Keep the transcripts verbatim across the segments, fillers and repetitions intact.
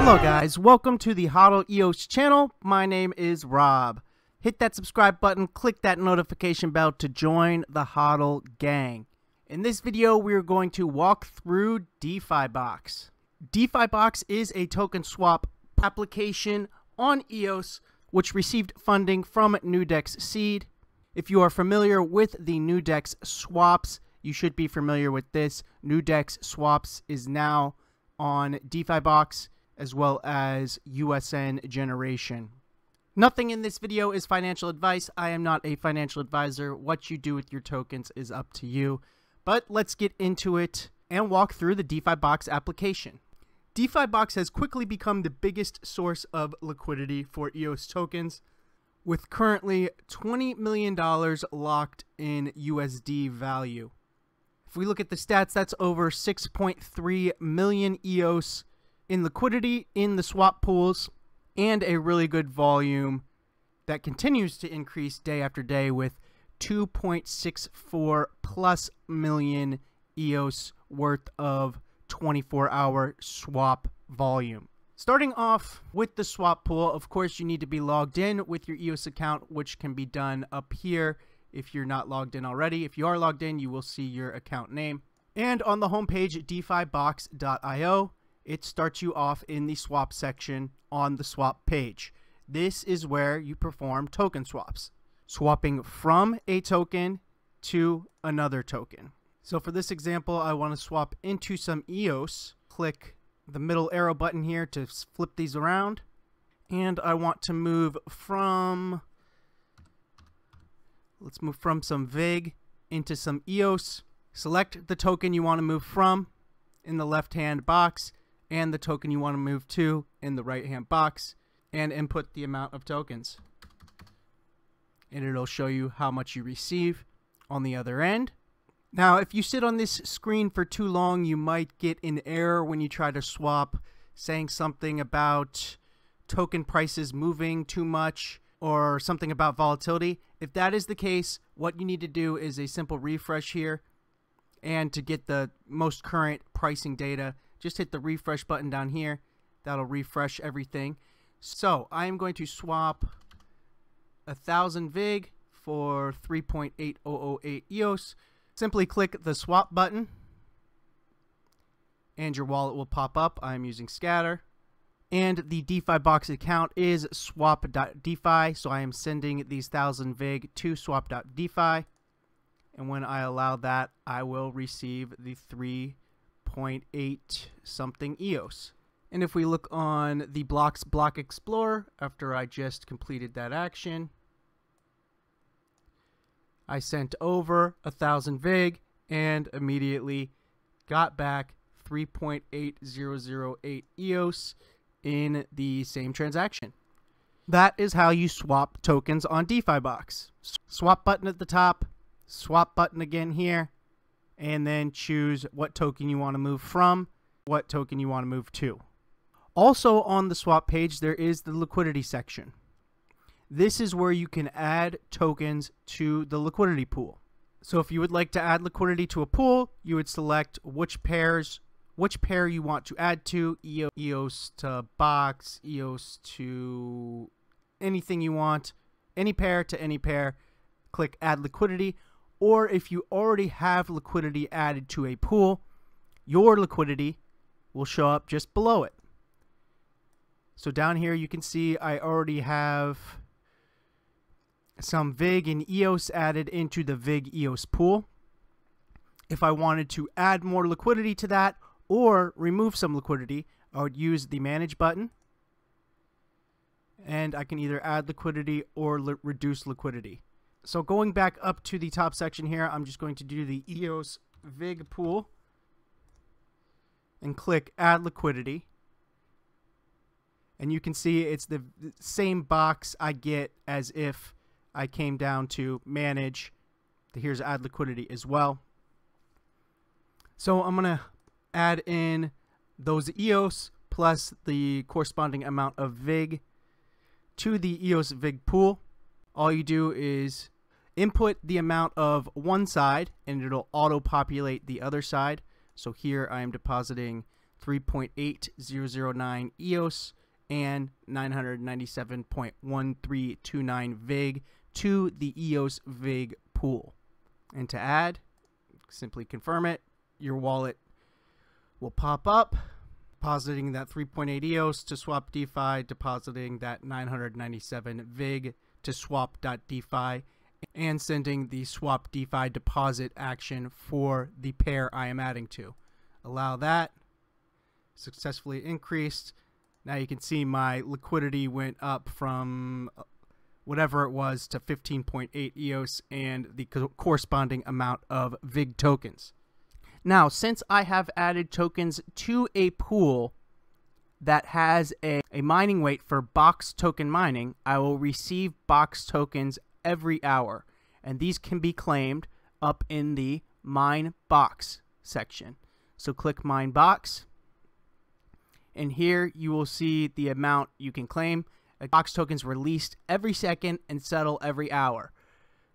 Hello guys, welcome to the HODL E O S channel. My name is Rob. Hit that subscribe button, click that notification bell to join the HODL gang. In this video, we're going to walk through DeFiBox. DeFiBox is a token swap application on E O S which received funding from Nudex Seed. If you are familiar with the Nudex swaps, you should be familiar with this. Nudex swaps is now on DeFiBox, as well as U S N generation. Nothing in this video is financial advice. I am not a financial advisor. What you do with your tokens is up to you. But let's get into it and walk through the DeFiBox application. DeFiBox has quickly become the biggest source of liquidity for E O S tokens, with currently twenty million dollars locked in U S D value. If we look at the stats, that's over six point three million E O S in liquidity in the swap pools, and a really good volume that continues to increase day after day with two point six four plus million E O S worth of twenty-four hour swap volume. Starting off with the swap pool, of course you need to be logged in with your E O S account, which can be done up here if you're not logged in already. If you are logged in, you will see your account name. And on the homepage, defibox dot i o, it starts you off in the swap section on the swap page. This is where you perform token swaps, swapping from a token to another token. So for this example, I want to swap into some E O S. Click the middle arrow button here to flip these around. And I want to move from, let's move from some VIG into some E O S. Select the token you want to move from in the left-hand box, and the token you want to move to in the right hand box, and input the amount of tokens, and it'll show you how much you receive on the other end. Now if you sit on this screen for too long, you might get an error when you try to swap saying something about token prices moving too much or something about volatility. If that is the case, what you need to do is a simple refresh here, and to get the most current pricing data, just hit the refresh button down here. That'll refresh everything. So I am going to swap a thousand VIG for three point eight zero zero eight E O S. Simply click the swap button and your wallet will pop up. I'm using Scatter, and the DeFiBox account is swap dot defi. So I am sending these thousand VIG to swap dot defi, and when I allow that, I will receive the three zero point eight something E O S. And if we look on the Blocks Block Explorer, after I just completed that action, I sent over a thousand VIG and immediately got back three point eight zero zero eight E O S in the same transaction. That is how you swap tokens on DeFiBox. Swap button at the top, swap button again here, and then choose what token you want to move from, what token you want to move to. Also on the swap page, there is the liquidity section. This is where you can add tokens to the liquidity pool. So if you would like to add liquidity to a pool, you would select which pairs, which pair you want to add to, E O S to Box, E O S to anything you want, any pair to any pair, click add liquidity. Or if you already have liquidity added to a pool, your liquidity will show up just below it. So down here you can see I already have some VIG and E O S added into the VIG E O S pool. If I wanted to add more liquidity to that or remove some liquidity, I would use the manage button, and I can either add liquidity or li- reduce liquidity. So going back up to the top section here, I'm just going to do the E O S VIG pool and click add liquidity. And you can see it's the same box I get as if I came down to manage. Here's add liquidity as well. So I'm going to add in those E O S plus the corresponding amount of VIG to the E O S VIG pool. All you do is input the amount of one side and it'll auto populate the other side. So here I am depositing three point eight zero zero nine E O S, and nine ninety-seven point one three two nine vig to the E O S vig pool. And to add, simply confirm it. Your wallet will pop up, depositing that three point eight E O S to swap DeFi, depositing that nine ninety-seven vig to swap.defi, and sending the swap DeFi deposit action for the pair I am adding to. Allow that. Successfully increased. Now you can see my liquidity went up from whatever it was to fifteen point eight E O S and the co corresponding amount of vig tokens. Now, since I have added tokens to a pool that has a, a mining wait for box token mining, I will receive box tokens every hour, and these can be claimed up in the mine box section. So click mine box, and here you will see the amount you can claim. Box tokens released every second and settle every hour.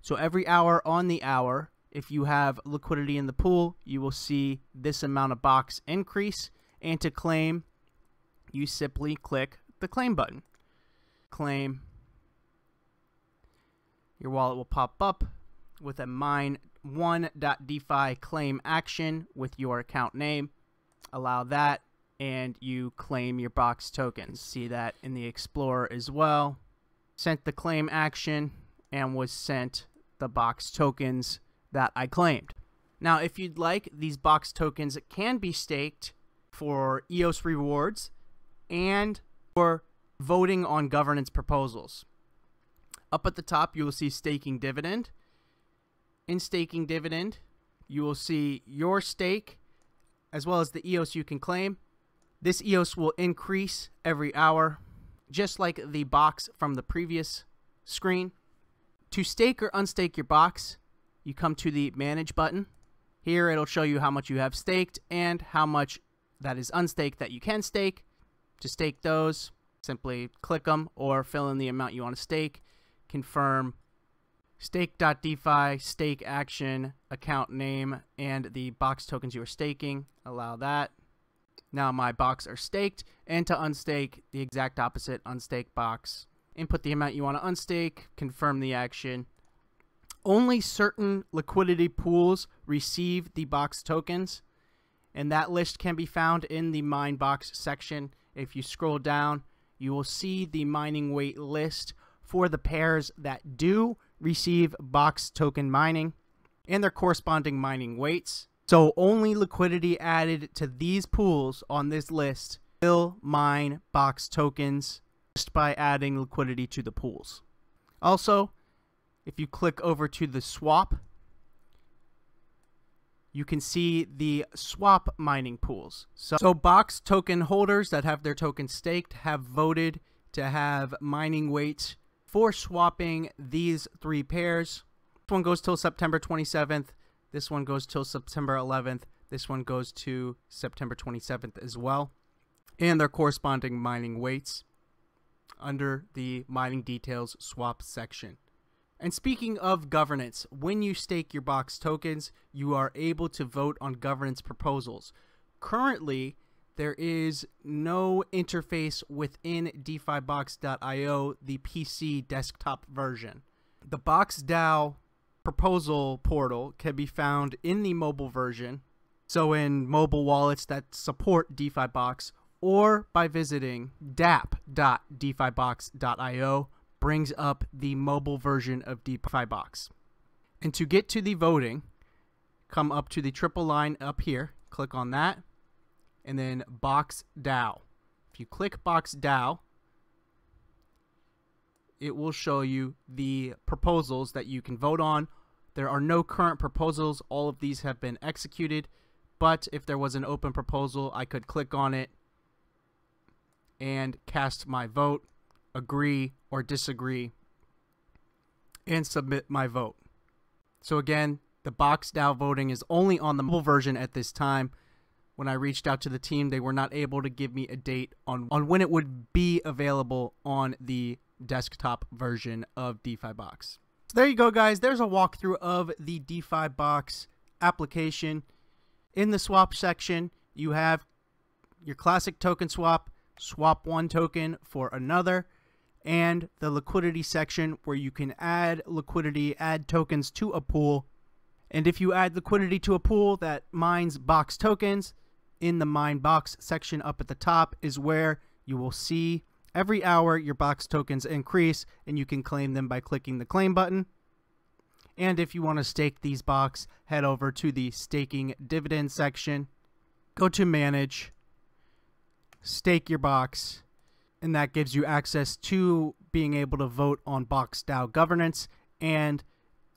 So every hour on the hour, if you have liquidity in the pool, you will see this amount of box increase. And to claim, you simply click the claim button. Claim. Your wallet will pop up with a mine one.defi claim action with your account name. Allow that, and you claim your box tokens. See that in the Explorer as well. Sent the claim action and was sent the box tokens that I claimed. Now, if you'd like, these box tokens can be staked for E O S rewards and for voting on governance proposals. Up at the top, you will see staking dividend. In staking dividend, you will see your stake as well as the E O S you can claim. This E O S will increase every hour, just like the box from the previous screen. To stake or unstake your box, you come to the manage button. Here it'll show you how much you have staked and how much that is unstaked that you can stake. To stake those, simply click them or fill in the amount you want to stake. Confirm stake.defi, stake action, account name, and the box tokens you are staking. Allow that. Now my box are staked, and to unstake, the exact opposite, unstake box. Input the amount you want to unstake, confirm the action. Only certain liquidity pools receive the box tokens, and that list can be found in the mine box section. If you scroll down, you will see the mining weight list for the pairs that do receive box token mining and their corresponding mining weights. So only liquidity added to these pools on this list will mine box tokens just by adding liquidity to the pools. Also, if you click over to the swap, you can see the swap mining pools. So, so box token holders that have their tokens staked have voted to have mining weights for swapping these three pairs. This one goes till September twenty-seventh. This one goes till September eleventh. This one goes to September twenty-seventh as well. And their corresponding mining weights under the mining details swap section. And speaking of governance, when you stake your box tokens, you are able to vote on governance proposals. Currently, there is no interface within DeFiBox dot i o, the P C desktop version. The Box DAO proposal portal can be found in the mobile version, so in mobile wallets that support DeFiBox, or by visiting dap dot defi box dot i o. brings up the mobile version of DeFiBox. And to get to the voting, come up to the triple line up here, click on that, and then Box DAO. If you click Box DAO, it will show you the proposals that you can vote on. There are no current proposals. All of these have been executed, but if there was an open proposal, I could click on it and cast my vote, agree or disagree, and submit my vote. So again, the Box DAO voting is only on the mobile version at this time. When I reached out to the team, they were not able to give me a date on, on when it would be available on the desktop version of DeFiBox. So there you go, guys. There's a walkthrough of the DeFiBox application. In the swap section, you have your classic token swap, swap one token for another, and the liquidity section where you can add liquidity, add tokens to a pool. And if you add liquidity to a pool that mines box tokens, in the mine box section up at the top is where you will see every hour your box tokens increase, and you can claim them by clicking the claim button. And if you want to stake these box, head over to the staking dividend section, go to manage, stake your box, and that gives you access to being able to vote on box DAO governance, and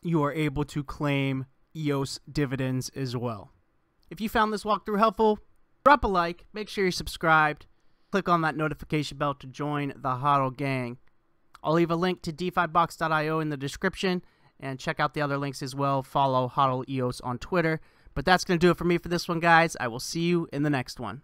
you are able to claim E O S dividends as well. If you found this walkthrough helpful, drop a like, make sure you're subscribed, click on that notification bell to join the HODL gang. I'll leave a link to DeFi Box dot i o in the description, and check out the other links as well. Follow HODL E O S on Twitter. But that's going to do it for me for this one, guys. I will see you in the next one.